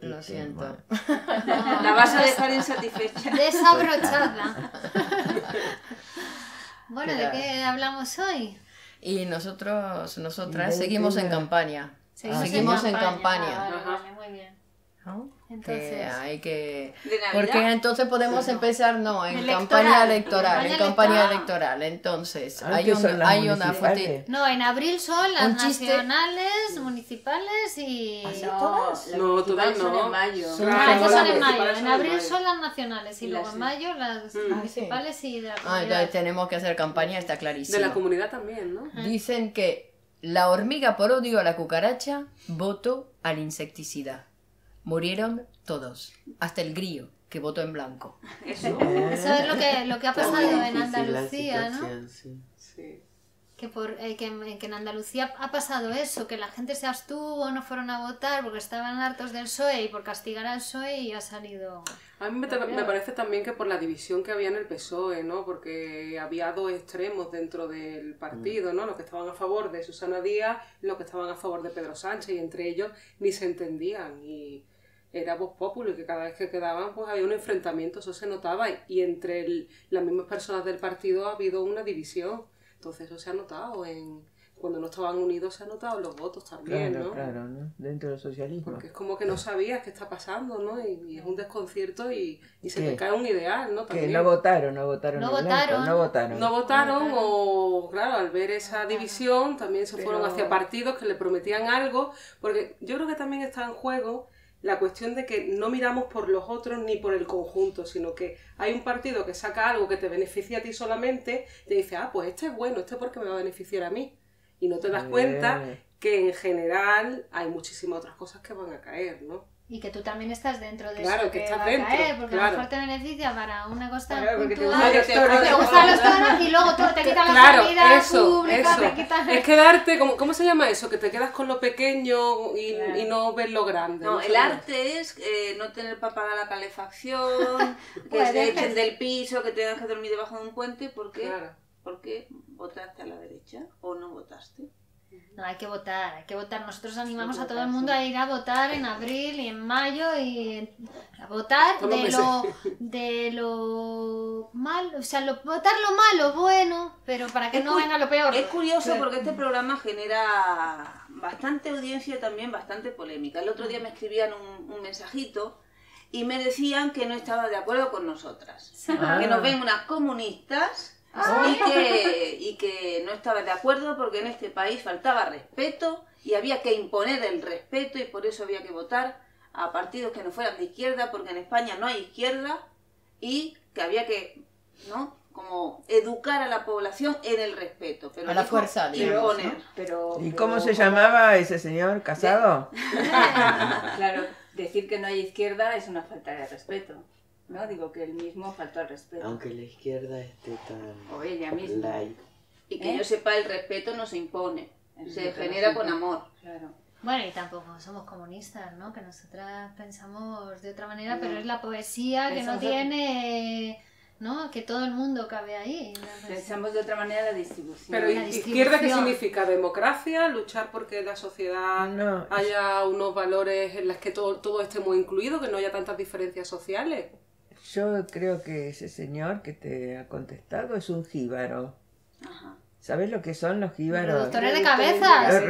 Lo siento. La vas a dejar insatisfecha. Desabrochadla. Bueno, ¿de qué hablamos hoy? Y nosotras seguimos en campaña. Seguimos en campaña. Vale, muy bien. ¿No? Entonces, porque entonces podemos empezar en campaña electoral. Entonces hay una futil. No, en abril son las nacionales, municipales y todas no. Son en mayo. En abril son las nacionales y luego en mayo las municipales y de la comunidad. Tenemos que hacer campaña, está clarísimo. De la comunidad también, ¿no? Dicen que la hormiga por odio a la cucaracha votó al insecticida. Murieron todos, hasta el grillo, que votó en blanco. Eso es lo que ha pasado en Andalucía, ¿no? Sí. Que en Andalucía ha pasado eso, que la gente se abstuvo, no fueron a votar porque estaban hartos del PSOE y por castigar al PSOE y ha salido... A mí me parece también que por la división que había en el PSOE, ¿no? Porque había dos extremos dentro del partido, ¿no? Los que estaban a favor de Susana Díaz y los que estaban a favor de Pedro Sánchez, y entre ellos ni se entendían y... era voz popular, que cada vez que quedaban pues había un enfrentamiento, eso se notaba, y entre las mismas personas del partido ha habido una división, entonces eso se ha notado, cuando no estaban unidos se han notado los votos también, claro, ¿no? Claro, ¿no? Dentro del socialismo. Porque es como que no sabías qué está pasando, ¿no? Y es un desconcierto y se te cae un ideal, ¿no? También. Que no votaron, o claro, al ver esa división también se fueron hacia partidos que le prometían algo, porque yo creo que también está en juego... la cuestión de que no miramos por los otros ni por el conjunto, sino que hay un partido que saca algo que te beneficia a ti solamente, te dice, ah, pues este es bueno, este porque me va a beneficiar a mí. Y no te das cuenta que en general hay muchísimas otras cosas que van a caer, ¿no? Y que tú también estás dentro de eso que va a caer, porque a lo mejor te beneficia para una cosa puntual, te gustan los toros y luego tú te quitas la comida pública, te quitas... Es quedarte, ¿cómo se llama eso? Que te quedas con lo pequeño y no ves lo grande. No, el arte es no tener para pagar la calefacción, que te echen del piso, que tengas que dormir debajo de un puente, porque votaste a la derecha o no votaste. No, hay que votar. Nosotros animamos a todo el mundo a ir a votar en abril y en mayo y a votar de lo malo, o sea, votar lo malo, bueno, pero para que no venga lo peor. Es curioso porque este programa genera bastante audiencia y también bastante polémica. El otro día me escribían un mensajito y me decían que no estaba de acuerdo con nosotras, que nos ven unas comunistas... Y que no estaba de acuerdo porque en este país faltaba respeto y había que imponer el respeto y por eso había que votar a partidos que no fueran de izquierda porque en España no hay izquierda y que había que, ¿no?, como educar a la población en el respeto. Pero a la fuerza, digamos, imponer, ¿no? ¿Y cómo se llamaba ese señor? ¿Casado? Claro, decir que no hay izquierda es una falta de respeto. No, digo que él mismo faltó al respeto. Aunque la izquierda esté tan... o ella misma. Light. Y que yo sepa, el respeto no se impone, se genera con amor. Claro. Bueno, y tampoco somos comunistas, ¿no? Que nosotras pensamos de otra manera, pero es la poesía que no tiene... ¿no? Que todo el mundo cabe ahí. Pensamos de otra manera la distribución. Pero izquierda, ¿qué significa? ¿Democracia? ¿Luchar porque la sociedad haya unos valores en los que todo esté muy incluido, que no haya tantas diferencias sociales? Yo creo que ese señor que te ha contestado es un jíbaro. Ajá. ¿Sabes lo que son los jíbaros? Productores de cabezas.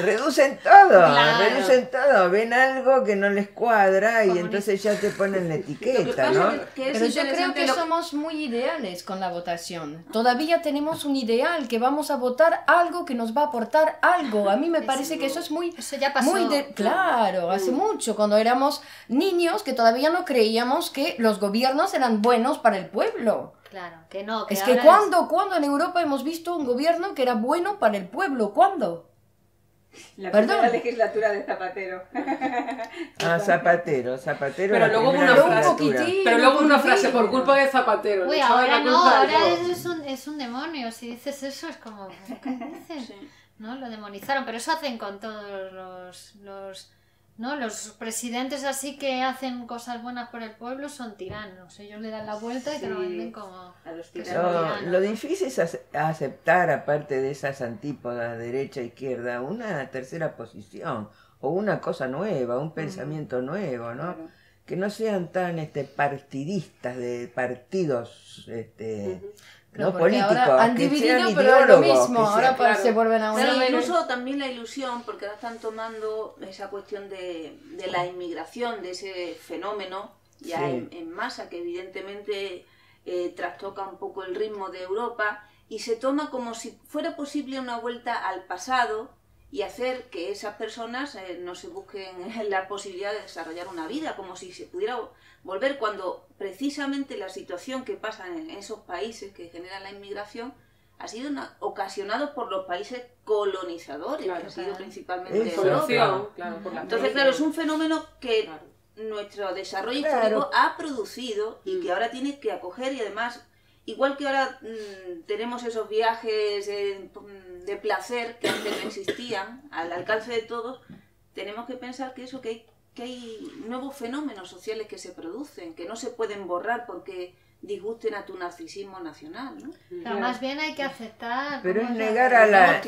Reducen todo, claro. Ven algo que no les cuadra y entonces ya te ponen la etiqueta, ¿no? Pero yo creo que somos muy ideales con la votación. Todavía tenemos un ideal, que vamos a votar algo que nos va a aportar algo. A mí me parece que eso es muy... Eso ya pasó. Claro, hace mucho, cuando éramos niños, que todavía no creíamos que los gobiernos eran buenos para el pueblo. Claro, que no. Que es que ¿cuándo en Europa hemos visto un gobierno que era bueno para el pueblo? ¿Cuándo? La primera legislatura de Zapatero. Ah, Zapatero. Pero luego una frase, por culpa de Zapatero. Uy, ahora no, ahora es un demonio. Si dices eso es como... ¿Qué dices? Sí. ¿No? Lo demonizaron, pero eso hacen con todos los presidentes así que hacen cosas buenas por el pueblo, son tiranos. Ellos le dan la vuelta y te lo venden como... A los tiranos. Lo difícil es aceptar, aparte de esas antípodas derecha-izquierda, una tercera posición o una cosa nueva, un pensamiento nuevo, ¿no? Claro. Que no sean tan partidistas de partidos... No políticos, han dividido, pero es lo mismo, ahora se vuelven a unir. Incluso también la ilusión, porque ahora están tomando esa cuestión de la inmigración, de ese fenómeno ya en masa, que evidentemente trastoca un poco el ritmo de Europa, y se toma como si fuera posible una vuelta al pasado y hacer que esas personas no se busquen la posibilidad de desarrollar una vida, como si se pudiera volver, cuando precisamente la situación que pasa en esos países que generan la inmigración ha sido ocasionada por los países colonizadores, claro, que ha sido principalmente Europa. Claro, entonces, claro, es un fenómeno que nuestro desarrollo histórico ha producido y que ahora tiene que acoger, y además... Igual que ahora tenemos esos viajes de placer que antes no existían, al alcance de todos, tenemos que pensar que eso, que hay nuevos fenómenos sociales que se producen, que no se pueden borrar porque disgusten a tu narcisismo nacional, ¿no? Pero más bien hay que aceptar... Pero es negar a la...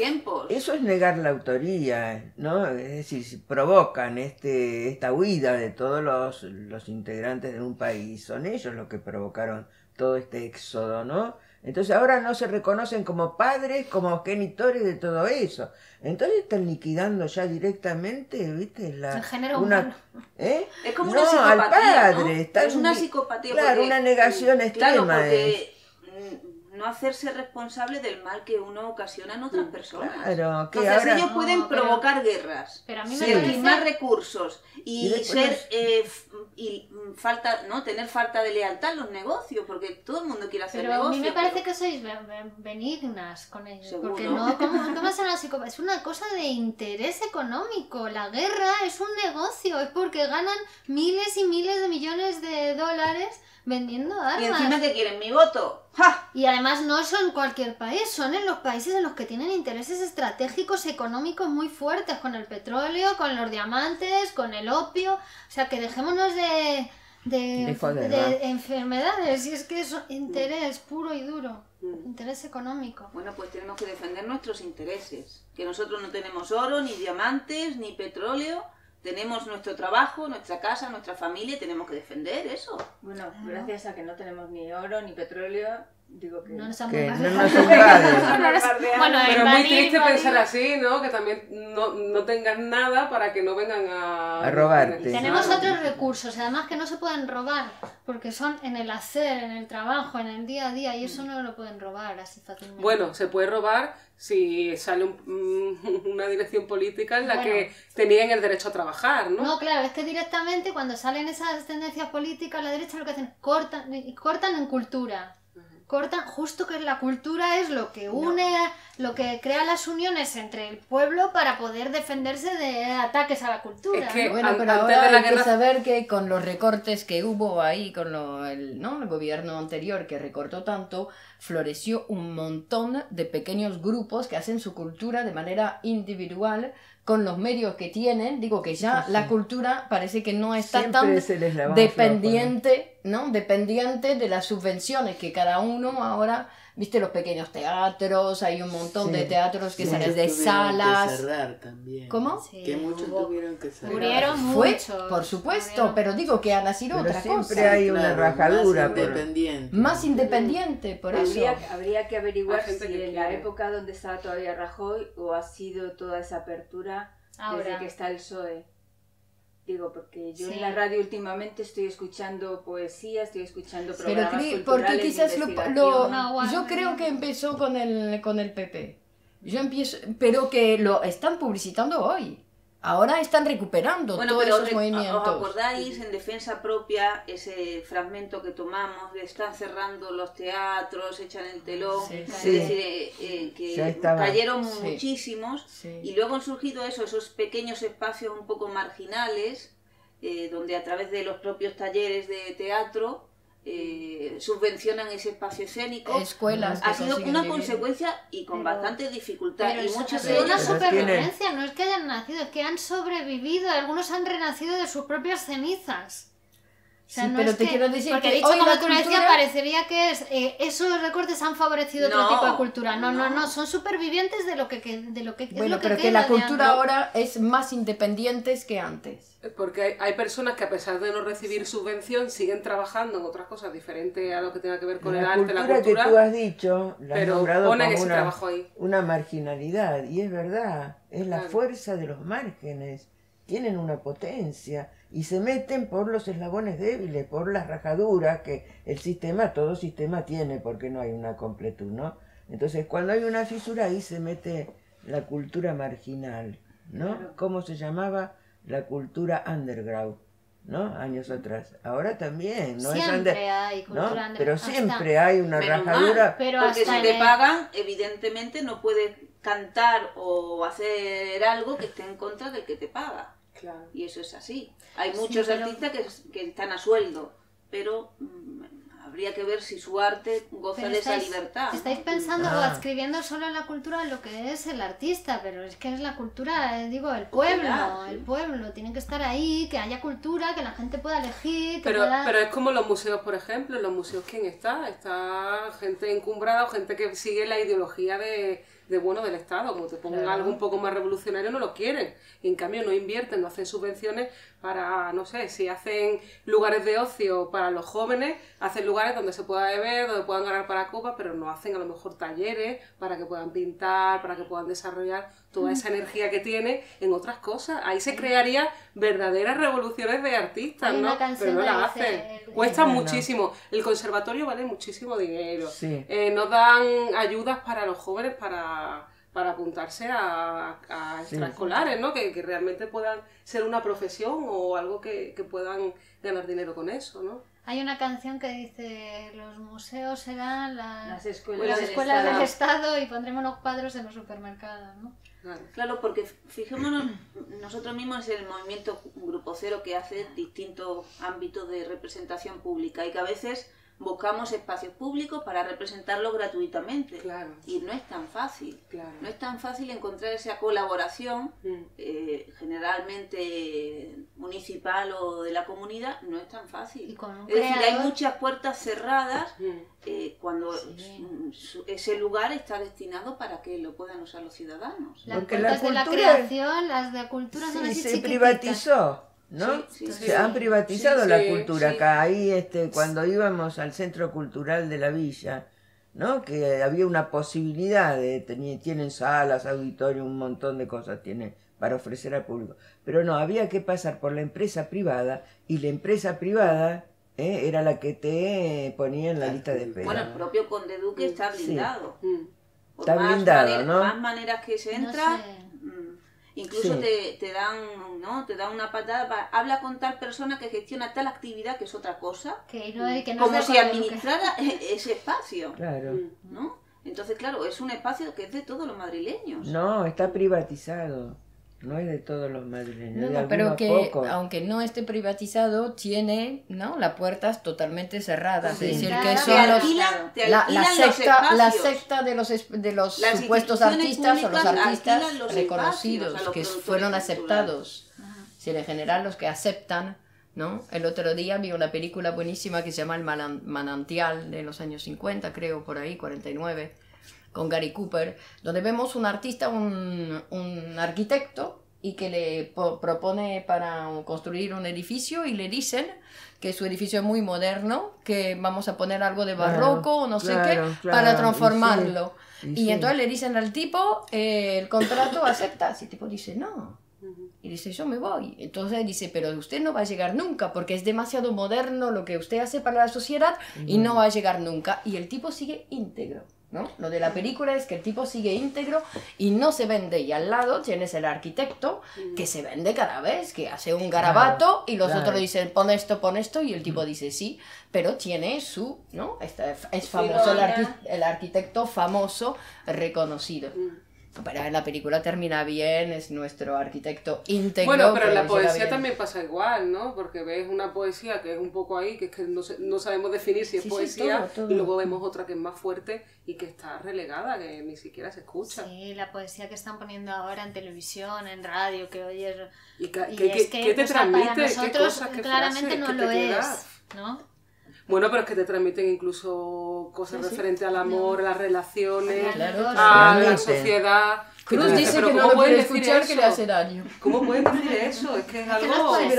Eso es negar la autoría, ¿no? Es decir, si provocan esta huida de todos los integrantes de un país, son ellos los que provocaron todo este éxodo, ¿no? Entonces ahora no se reconocen como padres, como genitores de todo eso. Entonces están liquidando ya directamente, ¿viste? El género humano. Es como una psicopatía, al padre, ¿no? Es una psicopatía. Claro, porque, una negación extrema. Claro, porque no hacerse responsable del mal que uno ocasiona en otras personas. Claro, que entonces ahora... ellos pueden provocar guerras, pero a mí me parece... más recursos y ser... tener falta de lealtad en los negocios, porque todo el mundo quiere hacer negocios. Pero a mí me parece que sois benignas con ellos. ¿Seguro? Porque no, ¿cómo es una psicopatía? Es una cosa de interés económico. La guerra es un negocio, es porque ganan miles y miles de millones de dólares vendiendo armas. Y encima que quieren mi voto. ¡Ja! Y además no son cualquier país, son en los países en los que tienen intereses estratégicos económicos muy fuertes, con el petróleo, con los diamantes, con el opio. O sea, que dejémonos de enfermedades, y es que es interés puro y duro, interés económico. Bueno, pues tenemos que defender nuestros intereses, que nosotros no tenemos oro, ni diamantes, ni petróleo. Tenemos nuestro trabajo, nuestra casa, nuestra familia, tenemos que defender eso. Bueno, gracias a que no tenemos ni oro, ni petróleo, digo que... No nos han Bueno, pero es muy triste pensar así, ¿no? Que también no tengas nada para que no vengan a robarte. Y tenemos otros recursos, además, que no se pueden robar, porque son en el hacer, en el trabajo, en el día a día, y eso no lo pueden robar así fácilmente. Bueno, se puede robar si sale una dirección política en la que te nieguen el derecho a trabajar, ¿no? No, claro, es que directamente cuando salen esas tendencias políticas, la derecha lo que hacen, cortan en cultura. Cortan, justo que la cultura es lo que une, lo que crea las uniones entre el pueblo para poder defenderse de ataques a la cultura. Es que, bueno, pero ahora hay que saber que con los recortes que hubo ahí, con el gobierno anterior que recortó tanto, floreció un montón de pequeños grupos que hacen su cultura de manera individual, con los medios que tienen, digo que ya la cultura parece que no está siempre tan dependiente, ¿no? Dependiente de las subvenciones que cada uno ahora, viste, los pequeños teatros, hay un montón de teatros que salen de salas. Que cerrar también. ¿Cómo? Sí, que muchos tuvieron que cerrar. Murieron muchos. Por supuesto, pero digo que ha nacido otra cosa. Siempre hay una rajadura. Más independiente. Más independiente, por eso. Habría que averiguar si en la época donde estaba todavía Rajoy o ha sido toda esa apertura ahora, desde que está el PSOE. Digo, porque yo en la radio últimamente estoy escuchando poesía, estoy escuchando programas culturales. Porque quizás yo creo que empezó con el PP. Pero que lo están publicitando hoy. Ahora están recuperando todos esos movimientos. ¿Os acordáis en defensa propia ese fragmento que tomamos? De están cerrando los teatros, echan el telón, que cayeron muchísimos y luego han surgido esos pequeños espacios un poco marginales donde a través de los propios talleres de teatro subvencionan ese espacio escénico. Escuelas. Ha sido una consecuencia y con bastante dificultad. Y muchas veces una supervivencia, no es que hayan nacido, es que han sobrevivido. Algunos han renacido de sus propias cenizas. O sea, sí, no pero es te que, quiero decir porque que dicho como tú decías, parecería que esos recortes han favorecido otro tipo de cultura. No, son supervivientes de lo que es bueno, lo que pero que la cultura ahora es más independiente que antes. Porque hay personas que a pesar de no recibir subvención siguen trabajando en otras cosas diferentes a lo que tenga que ver con la cultura. Que tú has dicho, la has nombrado como una marginalidad. Y es verdad, es la fuerza de los márgenes. Tienen una potencia y se meten por los eslabones débiles, por las rajaduras que el sistema, todo sistema tiene, porque no hay una completud, ¿no? Entonces, cuando hay una fisura, ahí se mete la cultura marginal, ¿no? Claro. ¿Cómo se llamaba? La cultura underground, ¿no? Años atrás. Ahora también, ¿no? Siempre hay cultura underground. Pero siempre hay una rajadura. Mal, pero porque si te pagan, evidentemente no puedes cantar o hacer algo que esté en contra del que te paga. Claro. Y eso es así. Hay muchos artistas que están a sueldo, pero habría que ver si su arte goza de esa libertad. Estáis pensando o adscribiendo solo en la cultura lo que es el artista, pero es que es la cultura, digo, el pueblo. Claro, sí. El pueblo tiene que estar ahí, que haya cultura, que la gente pueda elegir. Que pero es como los museos, por ejemplo. En los museos, ¿quién está? Está gente encumbrada o gente que sigue la ideología de bueno del Estado, como te pongan algo un poco más revolucionario, no lo quieren. Y en cambio no invierten, no hacen subvenciones para, no sé, si hacen lugares de ocio para los jóvenes, hacen lugares donde se pueda beber, donde puedan ganar para copas, pero no hacen a lo mejor talleres para que puedan pintar, para que puedan desarrollar toda esa energía que tiene en otras cosas. Ahí se crearían verdaderas revoluciones de artistas, ¿no? Pero no las hacen. Cuesta muchísimo. El conservatorio vale muchísimo dinero. Sí. Nos dan ayudas para los jóvenes para apuntarse a extraescolares, ¿no? Que realmente puedan ser una profesión o algo que puedan ganar dinero con eso, ¿no? Hay una canción que dice, los museos serán las escuelas del Estado y pondremos los cuadros en los supermercados, ¿no? Claro, porque fijémonos nosotros mismos en el movimiento Grupo Cero, que hace distintos ámbitos de representación pública y que a veces buscamos espacios públicos para representarlos gratuitamente. Claro. Y no es tan fácil. Claro. No es tan fácil encontrar esa colaboración, generalmente municipal o de la comunidad, no es tan fácil. Es decir, hay muchas puertas cerradas cuando ese lugar está destinado para que lo puedan usar los ciudadanos. Las puertas de la creación, las de cultura son así chiquititas. Se privatizó. ¿No? Sí. Han privatizado la cultura acá. Ahí, cuando íbamos al centro cultural de la villa, ¿no? Que había una posibilidad de tienen salas, auditorios, un montón de cosas tienen para ofrecer al público. Pero no, había que pasar por la empresa privada y la empresa privada era la que te ponía en la lista de espera. Bueno, el propio Conde Duque está blindado. Está blindado, ¿no? Más maneras que se entra. Incluso te dan, ¿no? Te dan una patada para, habla con tal persona que gestiona tal actividad, que es otra cosa, que no como si administrara ese espacio. Claro. ¿No? Entonces, claro, es un espacio que es de todos los madrileños. No, está privatizado. No es de todos los madrileños. No, pero que aunque no esté privatizado, tiene las puertas totalmente cerradas. Sí. Es decir, que son la secta de los supuestos artistas o los artistas reconocidos, que fueron aceptados. Si en general los que aceptan, ¿no? El otro día vi una película buenísima que se llama El Manantial, de los años 50, creo, por ahí, 49. Con Gary Cooper, donde vemos un artista, un arquitecto, y que le propone para construir un edificio y le dicen que su edificio es muy moderno, que vamos a poner algo de barroco o no sé qué para transformarlo. Y entonces le dicen al tipo, el contrato aceptas, y el tipo dice no. Y dice, yo me voy. Entonces dice, pero usted no va a llegar nunca, porque es demasiado moderno lo que usted hace para la sociedad y no va a llegar nunca. Y el tipo sigue íntegro. ¿no? Lo de la película es que el tipo sigue íntegro y no se vende. Y al lado tienes el arquitecto que se vende cada vez, que hace un garabato y los otros dicen pon esto y el tipo dice sí, pero tiene su, ¿no? Es famoso, el arquitecto famoso reconocido. Pero la película termina bien, es nuestro arquitecto íntegro. Bueno, pero la poesía también pasa igual, ¿no? Porque ves una poesía que es un poco ahí, que es que no sabemos definir si es poesía, todo. Y luego vemos otra que es más fuerte y que está relegada, que ni siquiera se escucha. Sí, la poesía que están poniendo ahora en televisión, en radio, que oyes... ¿Qué te transmite? Para nosotros claramente no lo es, ¿no? Bueno, pero es que te transmiten incluso cosas referentes al amor, a las relaciones, a la sociedad. Cruz dice que no pueden escuchar, que le hace daño. ¿Cómo pueden decir eso? Es que es algo... Es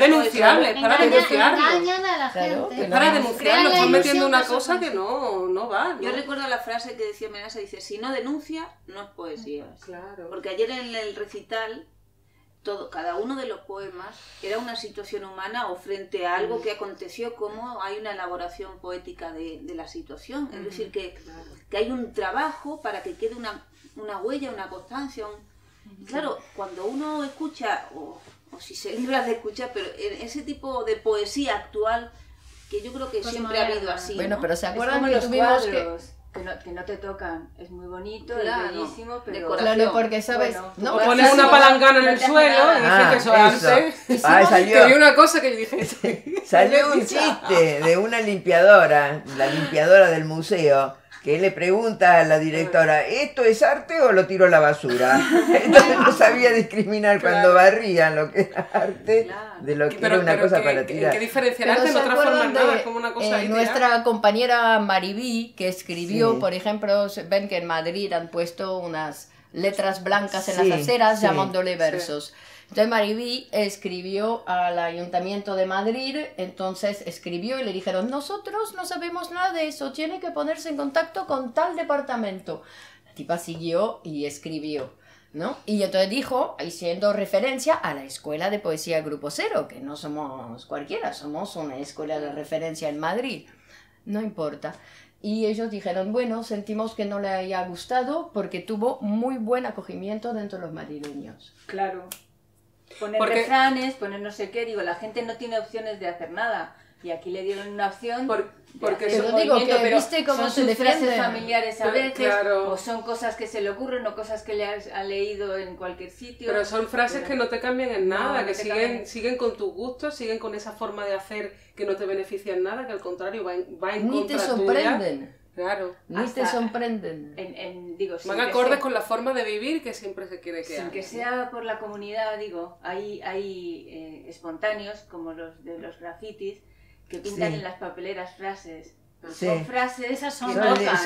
denunciable, es para denunciarlo. Engañan a la gente. Es para denunciarlo, están metiendo una cosa que no va. Yo recuerdo la frase que decía Menassa, dice, si no denuncia, no es poesía. Claro. Porque ayer en el recital... cada uno de los poemas era una situación humana o frente a algo que aconteció, como hay una elaboración poética de la situación. Es decir, que hay un trabajo para que quede una huella, una constancia. Claro, cuando uno escucha, o si se libra de escuchar, pero ese tipo de poesía actual, que yo creo que pues siempre ha habido así. Bueno, ¿no? Pero ¿se acuerdan que tuvimos que no te tocan? Es muy bonito, es buenísimo, pero... Claro, porque sabes... Bueno, ¿no? Pones una palangana en el suelo y dicen que eso arte. Salió... Que vi una cosa que dije... Salió un chiste de una limpiadora, la limpiadora del museo, que le pregunta a la directora, ¿esto es arte o lo tiro a la basura? Entonces no sabía discriminar cuando barrían lo que era arte de lo que era una cosa para tirar. Que diferenciar arte no transformar nada, es como una cosa nuestra compañera Maribí, que escribió, por ejemplo, ven que en Madrid han puesto unas letras blancas en las aceras llamándole versos. Entonces Maribí escribió al Ayuntamiento de Madrid, entonces escribió y le dijeron, nosotros no sabemos nada de eso, tiene que ponerse en contacto con tal departamento. La tipa siguió y escribió, ¿no? Y entonces dijo, haciendo referencia a la Escuela de Poesía Grupo Cero, que no somos cualquiera, somos una escuela de referencia en Madrid, no importa. Y ellos dijeron, bueno, sentimos que no le haya gustado porque tuvo muy buen acogimiento dentro de los madrileños. Claro. Poner refranes, poner no sé qué, digo, la gente no tiene opciones de hacer nada. Y aquí le dieron una opción. Porque es un movimiento, pero ¿viste cómo son sus frases familiares a veces? Claro. O son cosas que se le ocurren o cosas que le ha leído en cualquier sitio. Pero son frases que no te cambian en nada, que siguen con tus gustos, siguen con esa forma de hacer que no te beneficia en nada, que al contrario va en contra tuya. Ni te sorprenden. Claro. Ni te sorprenden. Van acordes con la forma de vivir que siempre se quiere quedar. Sin que sea por la comunidad, digo, hay espontáneos, como los de los grafitis, que pintan en las papeleras frases. Son frases, esas son locas.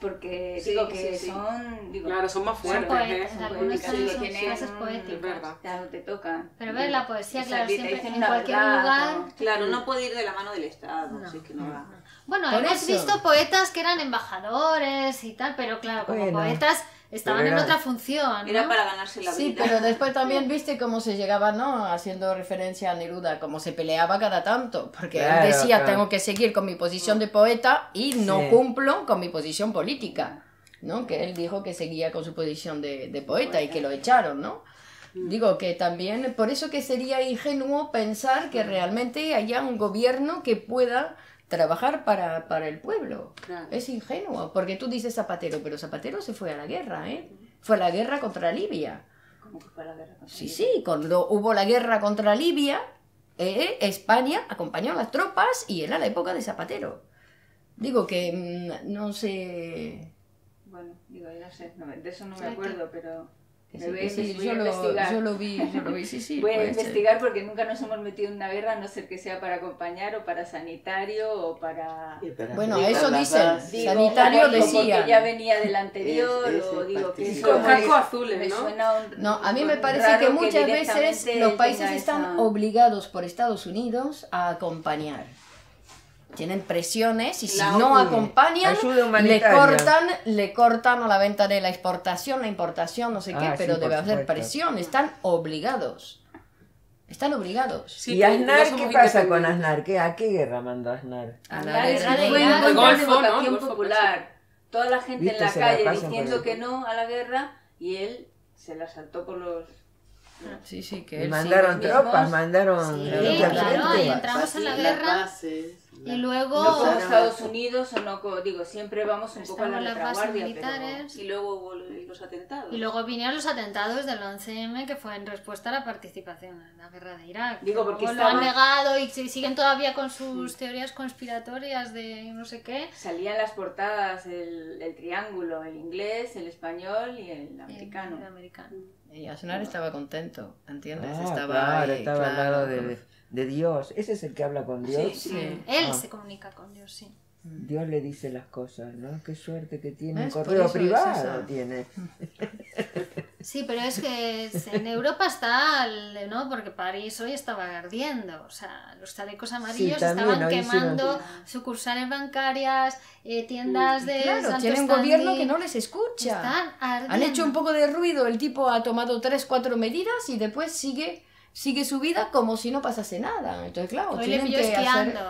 Porque digo que son... Claro, son más fuertes. Algunas frases poéticas. Claro, te tocan. Pero ver la poesía, claro, siempre en cualquier lugar... Claro, no puede ir de la mano del Estado, así que no va. Bueno, hemos visto poetas que eran embajadores y tal, pero claro, como poetas... Estaban en otra función, ¿no? Era para ganarse la vida. Sí, pero después también viste cómo se llegaba, ¿no? Haciendo referencia a Neruda, cómo se peleaba cada tanto. Porque él decía, tengo que seguir con mi posición de poeta y no cumplo con mi posición política, ¿no? Que él dijo que seguía con su posición de poeta y que lo echaron, ¿no? Digo que también, por eso que sería ingenuo pensar que realmente haya un gobierno que pueda... trabajar para el pueblo. Es ingenuo, porque tú dices Zapatero, pero Zapatero se fue a la guerra, ¿eh? Fue a la guerra contra Libia. ¿Cómo que fue a la guerra contra Libia? Sí, cuando hubo la guerra contra Libia, España acompañó a las tropas y era la época de Zapatero. Digo que no sé... Bueno, digo, yo no sé, de eso no me acuerdo, pero... Yo lo vi, sí. Voy a investigar porque nunca nos hemos metido en una guerra, a no ser que sea para acompañar o para sanitario o para... Bueno, eso dicen, sanitario decía. Ya venía del anterior, o digo que... Con casco azules, ¿no? No, a mí me parece que muchas veces los países están obligados por Estados Unidos a acompañar. Tienen presiones y si no acompañan, le cortan a la venta de la exportación, la importación, no sé qué, pero deben hacer presión, están obligados. Están obligados. Sí, ¿y Aznar? ¿Qué pasa con Aznar? ¿A qué guerra mandó Aznar? A la guerra de vocación popular. Toda la gente en la calle diciendo que no a la guerra y él se la saltó por los... Sí, sí, que él mandaron tropas, mandaron... Sí, claro, y entramos en la guerra y luego... Los Estados Unidos, o no, digo, siempre vamos un poco a la retaguardia, militares. Y luego hubo los atentados. Y luego vinieron los atentados del 11M, que fue en respuesta a la participación en la guerra de Irak. Digo, porque lo han negado y siguen todavía con sus teorías conspiratorias de no sé qué. Salían las portadas, el triángulo, el inglés, el español y el americano. Y Aznar estaba contento, ¿entiendes? Estaba al lado de Dios. Ese es el que habla con Dios. Sí, sí. Él se comunica con Dios, sí. Dios le dice las cosas, ¿no? Qué suerte que tiene, un correo privado tiene. Sí, pero es que en Europa está, ¿no? Porque París hoy estaba ardiendo, o sea, los chalecos amarillos estaban quemando sucursales bancarias, tiendas de... Claro, tienen un gobierno que no les escucha. Están ardiendo. Han hecho un poco de ruido, el tipo ha tomado 3 o 4 medidas y después sigue su vida como si no pasase nada. Entonces, claro, hoy le pilló esquiando,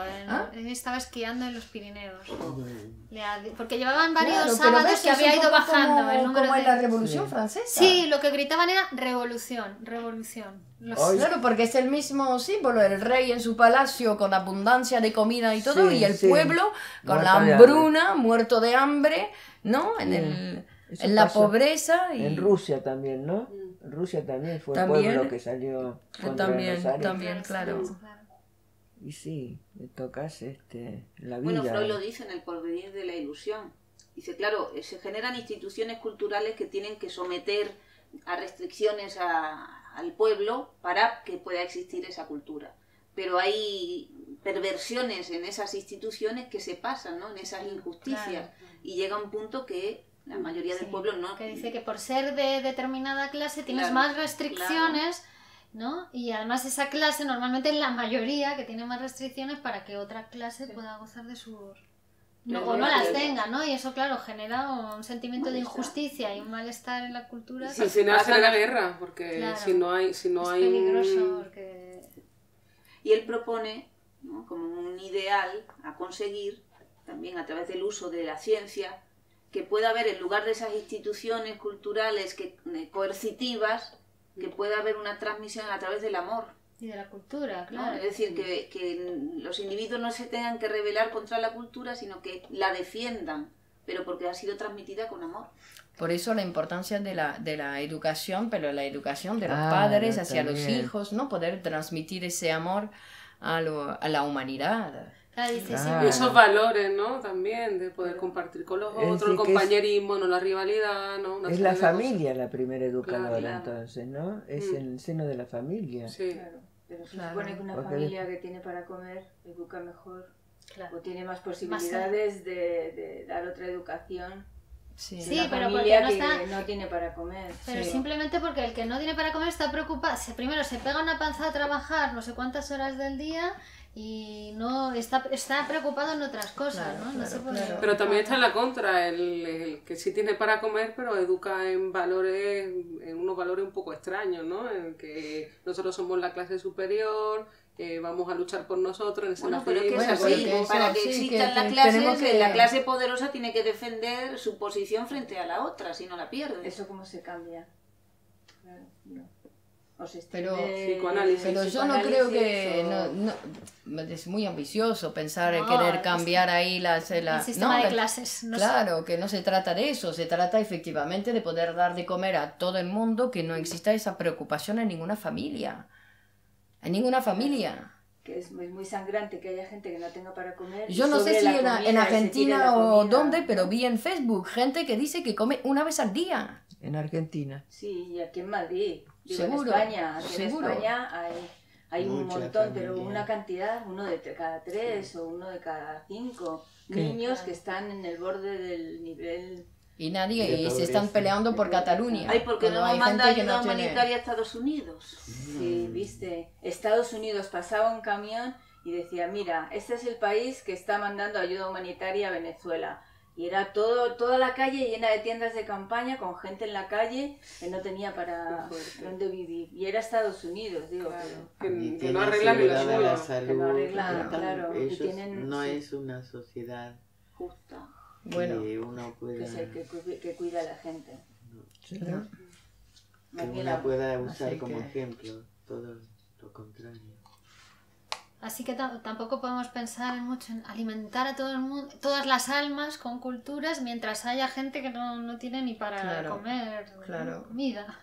estaba esquiando en los Pirineos. Porque llevaban varios sábados que había ido bajando el número de... Como en la Revolución Francesa. Sí, lo que gritaban era revolución, revolución. Claro, porque es el mismo símbolo, el rey en su palacio con abundancia de comida y todo, y el pueblo con la hambruna, muerto de hambre, ¿no? En la pobreza. Y... En Rusia también, ¿no? Rusia también fue el pueblo que salió contra Rosario. También, claro. Y sí, le tocas la vida. Bueno, Freud lo dice en El porvenir de la ilusión. Dice, claro, se generan instituciones culturales que tienen que someter a restricciones al pueblo para que pueda existir esa cultura. Pero hay perversiones en esas instituciones que se pasan, ¿no? En esas injusticias. Claro. Y llega un punto que... La mayoría del pueblo no. Que dice que por ser de determinada clase tienes más restricciones, ¿no? Y además esa clase normalmente es la mayoría que tiene más restricciones para que otra clase pueda gozar de sus... no las tenga, ¿no? Y eso, claro, genera un sentimiento de injusticia y un malestar en la cultura. Y al final genera guerra, porque si no hay... Es peligroso porque... Y él propone, ¿no? Como un ideal a conseguir, también a través del uso de la ciencia, que pueda haber, en lugar de esas instituciones culturales coercitivas, que pueda haber una transmisión a través del amor. Y de la cultura, claro. ¿No? Es decir, que los individuos no se tengan que rebelar contra la cultura, sino que la defiendan, pero porque ha sido transmitida con amor. Por eso la importancia de la educación, pero la educación de los padres hacia los hijos, ¿no? Poder transmitir ese amor a la humanidad. Esos valores, ¿no? También, de poder compartir con los otros, el compañerismo, no la rivalidad, ¿no? Es la familia la primera educadora, entonces, ¿no? Es en el seno de la familia. Sí. Claro, pero se supone que una familia que tiene para comer educa mejor, o tiene más posibilidades de dar otra educación. Sí, pero porque no tiene para comer. Pero simplemente porque el que no tiene para comer está preocupado. Primero, se pega una panza a trabajar no sé cuántas horas del día... Y no está preocupado en otras cosas, ¿no? Claro, no sé por qué. Pero también está en la contra, el que sí tiene para comer, pero educa en valores, en unos valores un poco extraños, ¿no? En que nosotros somos la clase superior, vamos a luchar por nosotros. En ese pero es que es así, para que existan las clases, la clase poderosa tiene que defender su posición frente a la otra, si no la pierde. ¿Eso cómo se cambia? Claro, pero yo no creo que es muy ambicioso pensar en querer cambiar ahí el sistema de clases, claro, que no se trata de eso, se trata efectivamente de poder dar de comer a todo el mundo, que no exista esa preocupación en ninguna familia, que es muy sangrante que haya gente que no tenga para comer. Yo no sé si en Argentina o dónde, pero vi en Facebook gente que dice que come una vez al día. En Argentina. Sí, y aquí en Madrid. Seguro. En España hay un montón, pero una cantidad, uno de cada 3 o uno de cada 5 niños que están en el borde del nivel... Y se están peleando por Cataluña. Ay, porque no nos manda ayuda humanitaria a Estados Unidos. Sí, viste. Estados Unidos pasaba un camión y decía, mira, este es el país que está mandando ayuda humanitaria a Venezuela. Y era toda la calle llena de tiendas de campaña, con gente en la calle que no tenía para dónde vivir. Y era Estados Unidos, digo. Claro. Que no arreglan la salud. Que no arreglan, claro. Ellos tienen, no es una sociedad justa. Bueno, que uno pueda... que cuida a la gente. Sí, ¿no? Que uno pueda usar como ejemplo, todo lo contrario. Así que tampoco podemos pensar mucho en alimentar a todo el mundo, todas las almas con culturas, mientras haya gente que no tiene ni para comer comida.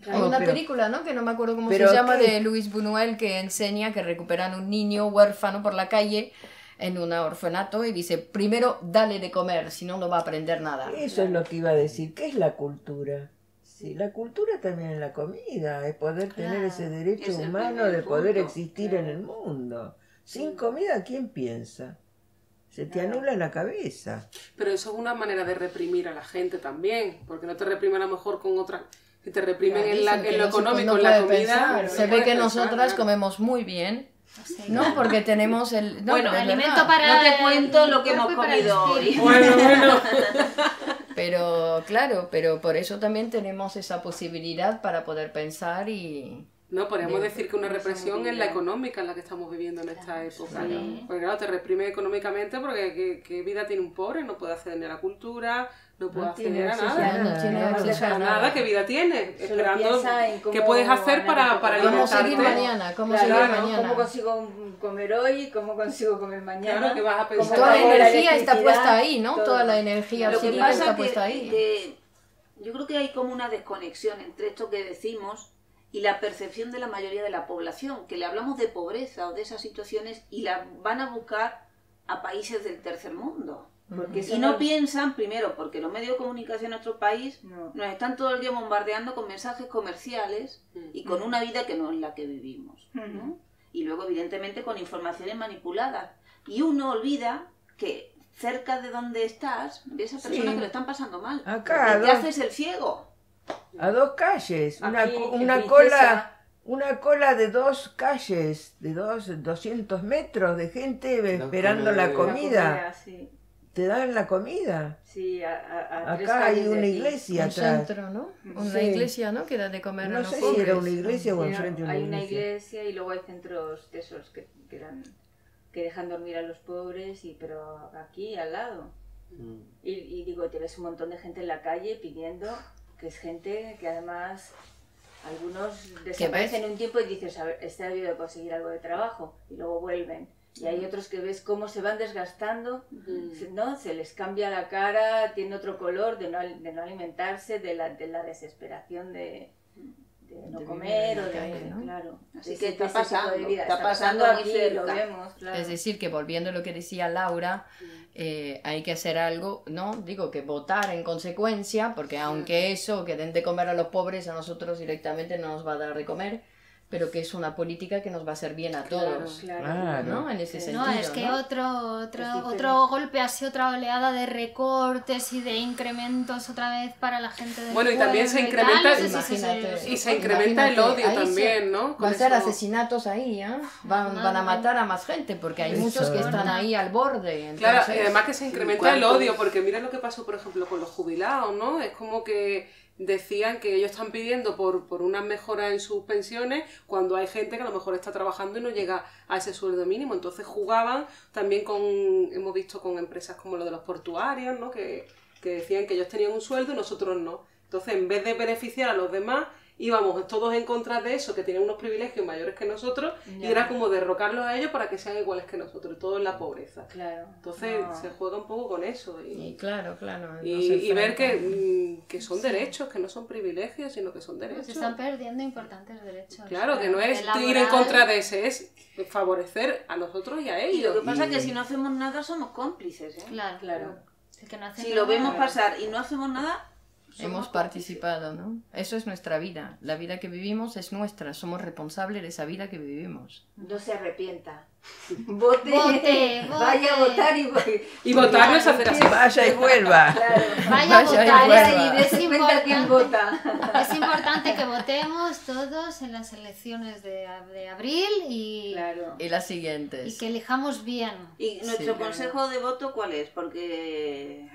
Claro, hay una película, ¿no? Que no me acuerdo cómo se llama, de Luis Buñuel, que enseña que recuperan un niño huérfano por la calle en un orfanato y dice, primero dale de comer, si no, no va a aprender nada. Eso es lo que iba a decir, ¿qué es la cultura? Sí, la cultura también es la comida, es poder tener ese derecho humano de poder existir en el mundo. Sin comida, ¿quién piensa? Se te anula la cabeza. Pero eso es una manera de reprimir a la gente también, porque no te reprime a lo mejor con otra... que te reprimen en lo económico, en la comida... Se ve que nosotras comemos muy bien... No, porque tenemos el... No, bueno, alimento para... No te cuento lo que hemos comido hoy. Bueno. Pero, claro, pero por eso también tenemos esa posibilidad para poder pensar y... No, podríamos decir que una represión es la económica en la que estamos viviendo en esta época. Sí. Porque claro, te reprime económicamente porque ¿qué vida tiene un pobre? No puede acceder ni a la cultura, no puede acceder a nada. No tiene nada. ¿Qué vida tiene? Solo esperando qué puedes hacer para alimentarte. ¿Cómo seguir mañana? ¿Cómo consigo comer hoy? ¿Cómo consigo comer mañana? Claro, que vas a pensar. Toda la energía está puesta ahí, ¿no? Toda la energía está puesta ahí. Yo creo que hay como una desconexión entre esto que decimos y la percepción de la mayoría de la población, que le hablamos de pobreza o de esas situaciones y la van a buscar a países del tercer mundo. Y no piensan, primero, porque los medios de comunicación en nuestro país nos están todo el día bombardeando con mensajes comerciales y con una vida que no es la que vivimos, ¿no? Y luego, evidentemente, con informaciones manipuladas. Y uno olvida que cerca de donde estás, de esas personas que lo están pasando mal, te haces el ciego. A 2 calles, aquí, una cola de 2 calles, de 200 metros de gente esperando la comida. Te dan la comida. Sí, a acá hay una iglesia. Centro, ¿no? Una iglesia, ¿no? Que da de comer a los pobres. No sé si era una iglesia o enfrente de una iglesia. Hay una iglesia y luego hay centros de esos que dejan dormir a los pobres, pero aquí, al lado. Y digo, te ves un montón de gente en la calle pidiendo... que es gente que además algunos desaparecen un tiempo y dices, a ver, este ha debido conseguir algo de trabajo, y luego vuelven. Y hay otros que ves cómo se van desgastando, ¿no? Se les cambia la cara, tiene otro color, de no alimentarse, de la desesperación de no comer, o de calle, ¿no? Claro. Así que está pasando, aquí lo vemos, claro. Es decir, que volviendo a lo que decía Laura, hay que hacer algo, ¿no? Digo, que votar en consecuencia, porque aunque eso, que den de comer a los pobres, a nosotros directamente no nos va a dar de comer, pero que es una política que nos va a hacer bien a todos, ¿no? En ese sentido, no, es que otro golpe así, otra oleada de recortes y de incrementos otra vez para la gente del pueblo. Y también se incrementa, imagínate, el odio también, ¿no? Va a ser asesinatos ahí, ¿eh? Van a matar a más gente, porque hay muchos que están ahí al borde. Entonces... Claro, y además que se incrementa el odio, porque mira lo que pasó, por ejemplo, con los jubilados, ¿no? Es como que... decían que ellos están pidiendo por unas mejoras en sus pensiones cuando hay gente que a lo mejor está trabajando y no llega a ese sueldo mínimo. Entonces jugaban también hemos visto con empresas como lo de los portuarios, ¿no? que decían que ellos tenían un sueldo y nosotros no. Entonces, en vez de beneficiar a los demás, íbamos todos en contra de eso, que tenían unos privilegios mayores que nosotros, y era como derrocarlos a ellos para que sean iguales que nosotros, todo en la pobreza. Claro. Entonces se juega un poco con eso. Y ver que son derechos, que no son privilegios, sino que son derechos. Se están perdiendo importantes derechos. Claro, que no es ir en contra de ese, es favorecer a nosotros y a ellos. Y lo que pasa es que si no hacemos nada somos cómplices, ¿eh? Claro. Si lo vemos pasar y no hacemos nada... hemos participado, ¿no? Eso es nuestra vida. La vida que vivimos es nuestra. Somos responsables de esa vida que vivimos. No se arrepienta. Vote, vote, vaya a votar y votar no es hacer así. Vaya y vuelva. Claro. Vaya a votar es importante que votemos todos en las elecciones de abril y, claro, y las siguientes. Y que elijamos bien. ¿Y nuestro consejo de voto cuál es? Porque...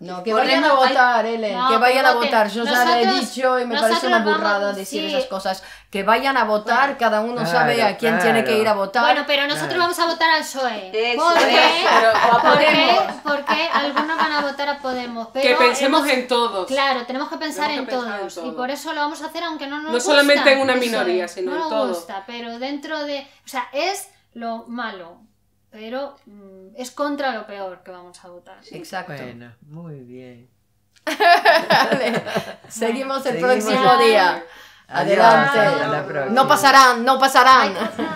No, que vayan a votar, Ellen, no, que vayan a votar. Yo ya le he dicho y me parece una burrada decir esas cosas. Que vayan a votar, bueno, cada uno sabe a quién tiene que ir a votar. Bueno, pero nosotros vamos a votar al PSOE. Porque algunos van a votar a Podemos. Pero que pensemos en todos. Claro, tenemos que pensar en todos. Y por eso lo vamos a hacer aunque no nos gusta. No solamente en una minoría, sino en todos. No nos gusta, pero dentro de... O sea, es lo malo. Pero es contra lo peor que vamos a votar. Sí. Exacto. Bueno, muy bien. Vale. Seguimos el próximo día. Adelante. Adiós. No pasarán, no pasarán.